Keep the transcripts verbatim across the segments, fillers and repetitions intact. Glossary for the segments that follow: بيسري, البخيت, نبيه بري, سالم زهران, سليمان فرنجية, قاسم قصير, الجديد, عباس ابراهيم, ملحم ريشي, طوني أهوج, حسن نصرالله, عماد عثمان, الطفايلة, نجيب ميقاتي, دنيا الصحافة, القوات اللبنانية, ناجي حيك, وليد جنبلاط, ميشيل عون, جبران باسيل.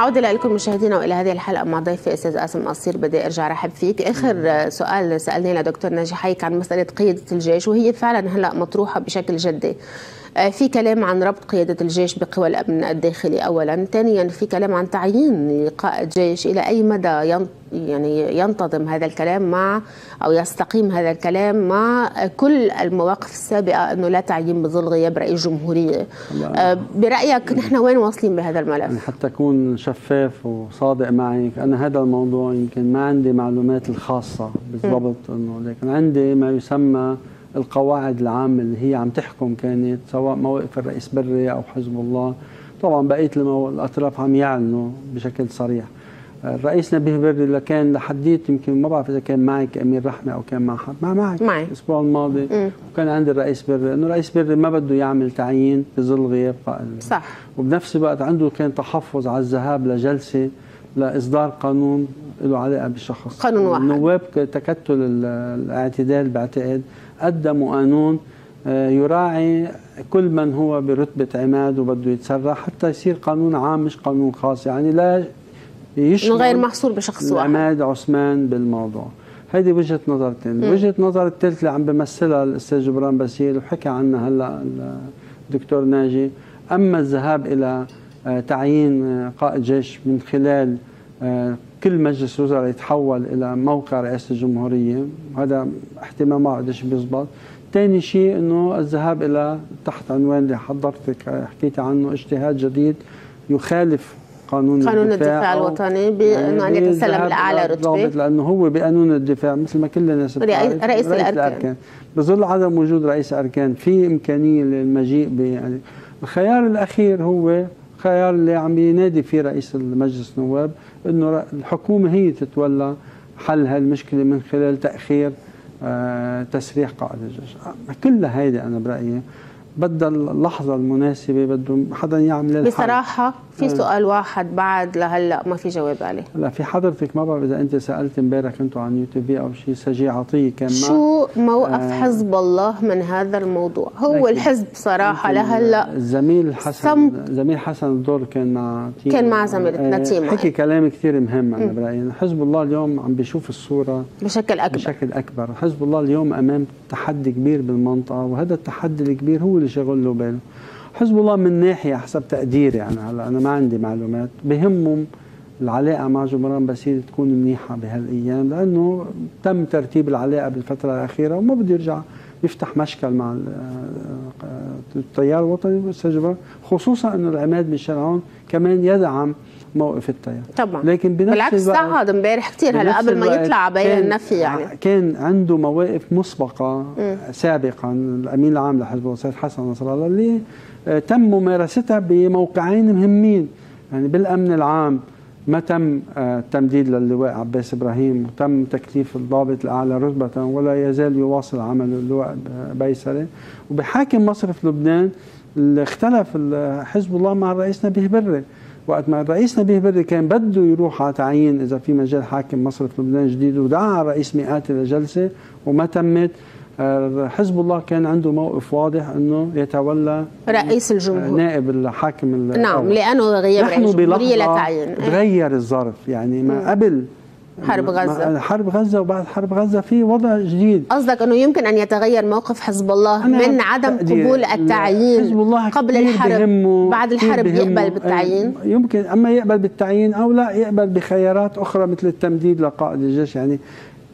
عوده لكم مشاهدينا والى هذه الحلقه مع ضيفي استاذ قاسم قصير. بدي ارجع رحب فيك. اخر سؤال سالناه لدكتور ناجي حيك عن مساله قياده الجيش، وهي فعلا هلا مطروحه بشكل جدي. في كلام عن ربط قيادة الجيش بقوى الأمن الداخلي أولا، ثانيا في كلام عن تعيين قائد جيش، إلى أي مدى يعني ينتظم هذا الكلام مع أو يستقيم هذا الكلام مع كل المواقف السابقة أنه لا تعيين بظل غياب رئيس جمهورية. برأيك نحن وين واصلين بهذا الملف؟ حتى أكون شفاف وصادق معك، أنا هذا الموضوع يمكن ما عندي معلومات الخاصة بالضبط أنه، لكن عندي ما يسمى القواعد العامة اللي هي عم تحكم، كانت سواء موقف الرئيس بري أو حزب الله. طبعا بقية الأطراف عم يعلنوا بشكل صريح. الرئيس نبيه بري اللي كان لحديت يمكن ما بعرف إذا كان معك أمير رحمة أو كان مع حد، مع معك معي الأسبوع الماضي، وكان عند الرئيس بري إنه الرئيس بري ما بده يعمل تعيين بظل غياب قائد، صح، وبنفس الوقت عنده كان تحفظ على الذهاب لجلسة لإصدار قانون له علاقة بالشخص، قانون واحد. نواب تكتل الاعتدال بعتقد قدموا قانون يراعي كل من هو برتبة عماد وبده يتسرع حتى يصير قانون عام مش قانون خاص، يعني لا يشمل غير محصور بشخص واحد. عماد عثمان بالموضوع، هيدي وجهة نظرتين. وجهة نظر الثالثة اللي عم بمثلها الأستاذ جبران باسيل وحكى عنها هلا الدكتور ناجي، أما الذهاب إلى تعيين قائد جيش من خلال كل مجلس وزراء يتحول الى موقع رئاسه الجمهوريه، هذا احتمال ما قديش بيزبط. ثاني شيء انه الذهاب الى تحت عنوان اللي حضرتك حكيتي عنه اجتهاد جديد يخالف قانون, قانون الدفاع, الدفاع الوطني بانه يعني يتسلم الاعلى رتبه، لانه هو بقانون الدفاع مثل ما كل الناس رئيس, رئيس الاركان, الأركان. بظل عدم وجود رئيس اركان في امكانيه للمجيء ب يعني. الخيار الاخير هو الخيار اللي عم ينادي فيه رئيس المجلس النواب، انه الحكومه هي تتولى حل هالمشكله من خلال تاخير آه تسريح قائد الجيش. كل هيدا انا برايي بدها اللحظه المناسبه، بده حدا يعمل الحل. بصراحه في سؤال واحد بعد لهلا ما في جواب عليه. هلا في حضرتك ما بعرف اذا انت سالت امبارح انتم عن يوتيوب او شيء، سجي عطيه كان شو موقف آه حزب الله من هذا الموضوع؟ هو الحزب صراحه لهلا الزميل حسن زميل حسن الدور كان مع تيم، كان مع زميلتنا تيم آه حكي كلام كثير مهم. انا برايي حزب الله اليوم عم بيشوف الصوره بشكل اكبر بشكل اكبر، حزب الله اليوم امام تحدي كبير بالمنطقه، وهذا التحدي الكبير هو اللي شغل له باله. حزب الله من ناحيه حسب تقديري يعني هلا انا ما عندي معلومات، بهمهم العلاقه مع جبران باسيل تكون منيحه بهالايام، لانه تم ترتيب العلاقه بالفتره الاخيره وما بده يرجع يفتح مشكل مع التيار الوطني والاستاذ جبران، خصوصا انه العماد ميشيل عون كمان يدعم موقف التيار. طبعا لكن بنفس بالعكس صعد امبارح كثير هلا قبل ما يطلع بين النفي، يعني كان عنده مواقف مسبقه م. سابقا الامين العام لحزب الله السيد حسن نصرالله اللي تم ممارستها بموقعين مهمين، يعني بالامن العام ما تم التمديد للواء عباس ابراهيم وتم تكليف الضابط الاعلى رتبه ولا يزال يواصل عمله اللواء بيسري، وبحاكم مصرف لبنان اللي اختلف حزب الله مع الرئيس نبيه بري. وقت ما الرئيس نبيه بري كان بده يروح على تعيين اذا في مجال حاكم مصرف لبنان جديد ودعا الرئيس ميقاتي لجلسه وما تمت، حزب الله كان عنده موقف واضح انه يتولى رئيس الجمهور نائب الحاكم الأول. نعم لانه غياب رئيس الجمهوريه لتعيين تغير الظرف، يعني ما قبل حرب غزة حرب غزة وبعد حرب غزة في وضع جديد. قصدك أنه يمكن أن يتغير موقف حزب الله من عدم قبول التعيين قبل الحرب، بعد الحرب يقبل بالتعيين، يمكن أما يقبل بالتعيين أو لا يقبل بخيارات أخرى مثل التمديد لقائد الجيش. يعني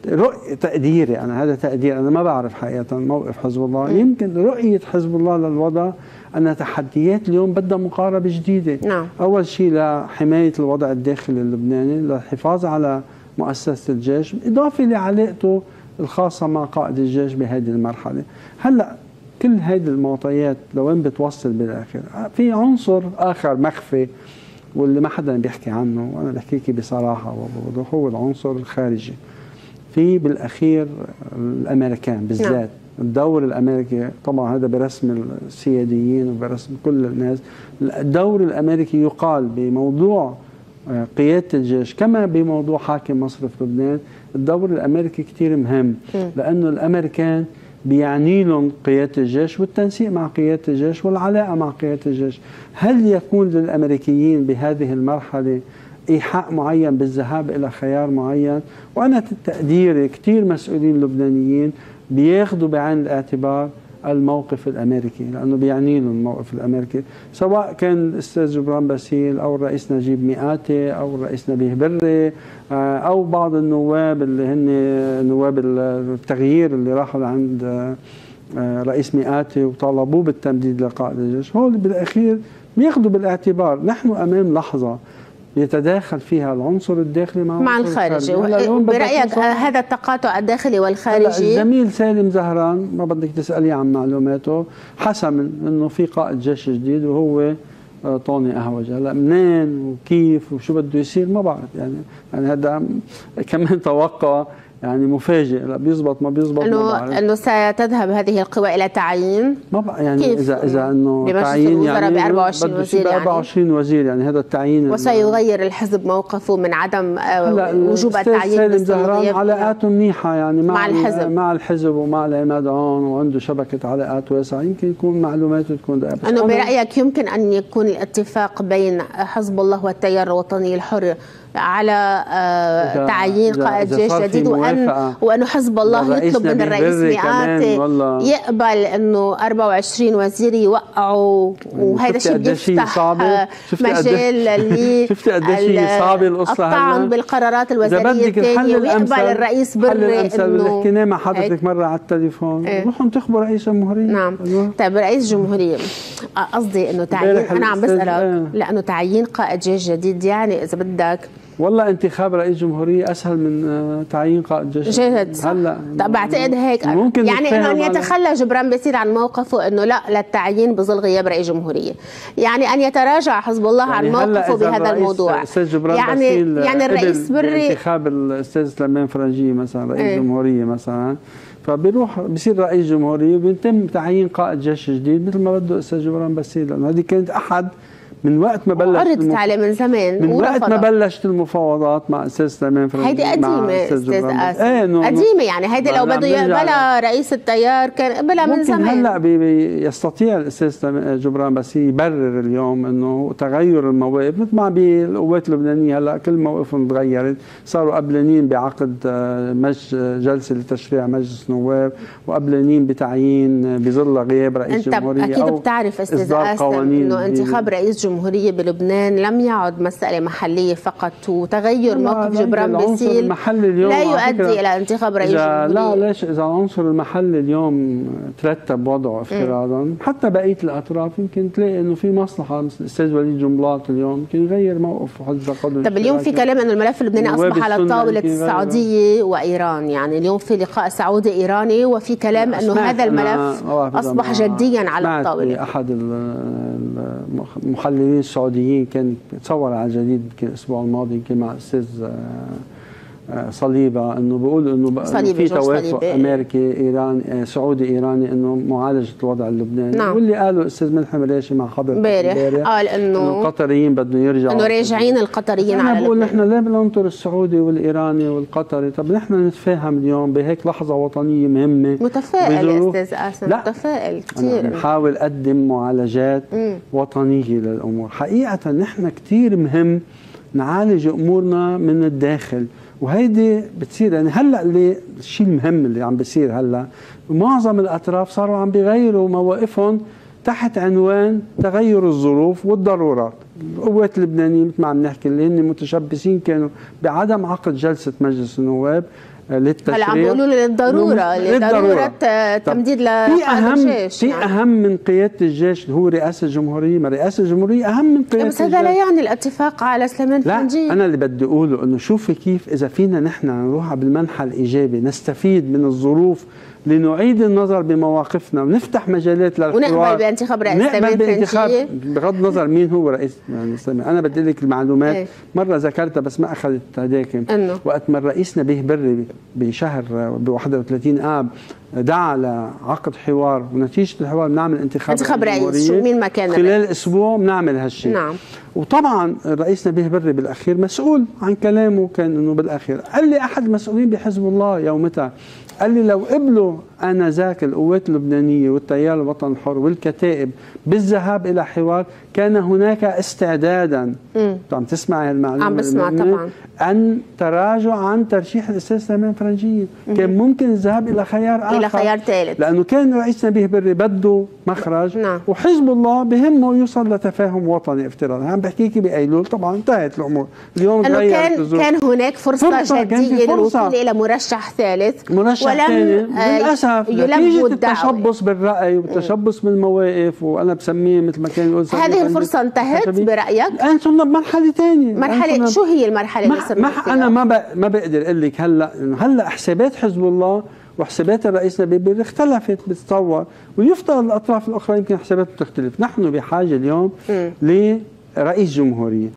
رؤية تقديري أنا، هذا تقدير أنا ما بعرف حقيقة موقف حزب الله م. يمكن رؤية حزب الله للوضع أن تحديات اليوم بدها مقاربة جديدة. نعم. أول شيء لحماية الوضع الداخلي اللبناني، للحفاظ على مؤسسة الجيش، إضافة لعلاقته الخاصة مع قائد الجيش بهذه المرحلة. هلأ كل هذه المعطيات لوين بتوصل بالآخر؟ في عنصر آخر مخفي واللي ما حدا بيحكي عنه، وأنا بحكيكي بصراحة وبوضوح، هو العنصر الخارجي. في بالأخير الأمريكان بالذات، الدور الأمريكي طبعا هذا برسم السياديين وبرسم كل الناس، الدور الأمريكي يقال بموضوع قيادة الجيش كما بموضوع حاكم مصرف لبنان. الدور الأمريكي كتير مهم لأنه الأمريكان بيعني لهم قيادة الجيش والتنسيق مع قيادة الجيش والعلاقة مع قيادة الجيش. هل يكون للأمريكيين بهذه المرحلة إيحاء معين بالذهاب إلى خيار معين؟ وأنا تقديري كثير مسؤولين لبنانيين بياخذوا بعين الاعتبار الموقف الأمريكي، لأنه بيعني لهم الموقف الأمريكي، سواء كان الأستاذ جبران باسيل أو الرئيس نجيب ميقاتي أو الرئيس نبيه بري أو بعض النواب اللي هن نواب التغيير اللي راحوا لعند رئيس ميقاتي وطالبوه بالتمديد لقائد الجيش. هول بالأخير بياخذوا بالاعتبار نحن أمام لحظة يتداخل فيها العنصر الداخلي مع, مع الخارجي. برأيك هذا التقاطع الداخلي والخارجي؟ الزميل سالم زهران ما بدك تسألي عن معلوماته، حسم انه في قائد جيش جديد وهو طوني أهوج. هلا منين وكيف وشو بده يصير ما بعرف، يعني يعني هذا كمان توقع يعني مفاجئ. لا بيزبط ما بيزبط انه انه ستذهب هذه القوى الى تعيين، ما بقى يعني اذا اذا انه تعيين يعني ب أربعة وعشرين وزير، يعني أربعة وعشرين وزير، يعني هذا التعيين وسيغير الحزب موقفه من عدم وجوب التعيين. سالم زهران علاقاته منيحه يعني مع, مع الحزب مع الحزب ومع عماد عثمان، وعنده شبكه علاقات واسعه، يمكن يكون معلوماته تكون دقيقه. انه برايك يمكن ان يكون الاتفاق بين حزب الله والتيار الوطني الحر على تعيين قائد جيش جديد، وأن وأنه حزب الله يطلب من الرئيس ميقاتي يقبل أنه أربعة وعشرين وزير يوقعوا، وهذا الشيء بيفتح مجال للطعن بالقرارات الوزارية الثانية، ويقبل الرئيس بري أنه حكينا مع حضرتك مرة على التليفون روحوا انتخبوا رئيس جمهورية. نعم طيب رئيس جمهورية، قصدي أنه تعيين، أنا عم بسألك لأنه تعيين قائد جيش جديد يعني إذا بدك والله انتخاب رئيس جمهورية أسهل من تعيين قائد جيش. جيد هلا بعتقد هيك ممكن يعني انه ان يتخلى جبران باسيل عن موقفه انه لا للتعيين بظل غياب رئيس جمهورية، يعني ان يتراجع حزب الله يعني عن موقفه بهذا الموضوع. يعني يعني الرئيس بري انتخاب الاستاذ سليمان فرنجية مثلا رئيس ايه. جمهورية مثلا، فبيروح بصير رئيس جمهورية وبيتم تعيين قائد جيش جديد مثل ما بده الاستاذ جبران باسيل، لانه هذه كانت احد من وقت ما بلشت عرضت عليه من زمان، من وقت ما بلشت المفاوضات مع استاذ سليمان فرنجية. هيدي قديمه استاذ قاسم، ايه قديمه يعني هيدي لو بده يقبلها رئيس التيار كان قبلها من زمان. هلا يستطيع الاستاذ جبران باسيل يبرر اليوم انه تغير المواقف مثل ما بالقوات اللبنانيه هلا كل موقفهم تغيرت، صاروا قبلانين بعقد جلسه لتشريع مجلس نواب، وقبلانين بتعيين بظل غياب رئيس جمهوريه. انت اكيد بتعرف استاذ قاسم انه انتخاب رئيس الجمهورية بلبنان لم يعد مسألة محلية فقط، وتغير موقف جبران باسيل لا يؤدي إلى انتخاب رئيس جمهورية. لا ليش إذا العنصر المحلي اليوم ترتب وضعه افتراضا حتى بقية الأطراف يمكن تلاقي إنه في مصلحة. مثل الأستاذ وليد جنبلاط اليوم يمكن يغير موقف حزب قدم. طب اليوم في كلام إنه الملف اللبناني أصبح على طاولة السعودية وإيران، يعني اليوم في لقاء سعودي إيراني وفي كلام إنه هذا الملف أصبح جديا على الطاولة. أحد المحللين المحللين السعوديين كان تصور على الجديد يمكن الاسبوع الماضي يمكن مع الاستاذ صليبه انه بيقول انه في توافق امريكي ايراني سعودي ايراني انه معالجه الوضع اللبناني. نعم. واللي قاله الاستاذ ملحم ريشي مع حضرتك امبارح قال انه القطريين بدهم يرجعوا، انه راجعين القطريين على. انا بقول نحن ليه بدنا ننطر السعودي والايراني والقطري؟ طب نحن نتفاهم اليوم بهيك لحظه وطنيه مهمه. متفائل استاذ قاسم، متفائل كثير. انا بحاول اقدم معالجات م. وطنيه للامور. حقيقه نحن كثير مهم نعالج امورنا من الداخل، وهيدي بتصير يعني هلا اللي الشيء المهم اللي عم بيصير هلا معظم الاطراف صاروا عم بيغيروا مواقفهم تحت عنوان تغير الظروف والضرورات. القوات اللبنانيه مثل ما عم نحكي اللي هن متشبثين كانوا بعدم عقد جلسه مجلس النواب للتشريع، هلا عم بيقولوا للضروره لضروره تمديد لقائد الجيش. في اهم من قياده الجيش اللي هو رئاسه الجمهوريه، ما رئاسه الجمهوريه اهم من قياده الجيش. بس هذا لا يعني الاتفاق على سليمان فرنجية. لا انا اللي بدي اقوله انه شوفي كيف اذا فينا نحن نروح بالمنحى الايجابي نستفيد من الظروف لنعيد النظر بمواقفنا ونفتح مجالات للحوار ونقبل بانتخاب رئيس سليمان فرنجية بغض النظر مين هو رئيس. يعني انا بدي لك المعلومات ايه. مره ذكرتها بس ما اخذت هداكم. وقت ما الرئيس نبيه بري بشهر ب واحد وثلاثين آب دعا لعقد حوار، ونتيجه الحوار بنعمل انتخاب انتخاب رئيس مين ما كان خلال رئيس. اسبوع بنعمل هالشيء. نعم. وطبعا الرئيس نبيه بري بالاخير مسؤول عن كلامه، كان انه بالاخير قال لي احد المسؤولين بحزب الله يومتها قال لي لو قبلوا آنذاك القوات اللبنانية والتيار الوطني الحر والكتائب بالذهاب إلى حوار كان هناك استعدادا. عم تسمع هالمعلومة؟ عم بسمع طبعا. أن تراجع عن ترشيح الأستاذ سليمان فرنجية، كان ممكن الذهاب إلى خيار آخر، إلى خيار ثالث، لأنه كان رئيس نبيه بري بده مخرج، نعم. وحزب الله بهمه يوصل لتفاهم وطني افتراضي. عم بحكيكي بأيلول طبعا انتهت الأمور. اليوم غير كان كان هناك فرصة, فرصة جدية للوصول إلى مرشح ثالث، مرشح ثالث للأسف نتيجة التشبث بالرأي والتشبث بالمواقف، وأنا بسميه مثل ما كان يقول هذه الفرصة انتهت برأيك؟ أنا صرنا بمرحلة ثانية. مرحلة شو هي المرحلة اللي صرنا فيها؟ أنا ما ب... ما بقدر أقول لك هلا هلا حسابات حزب الله وحسابات الرئيس نبيه بري اختلفت، بتتطور ويفترض الأطراف الأخرى يمكن حساباتهم تختلف. نحن بحاجة اليوم لرئيس جمهورية.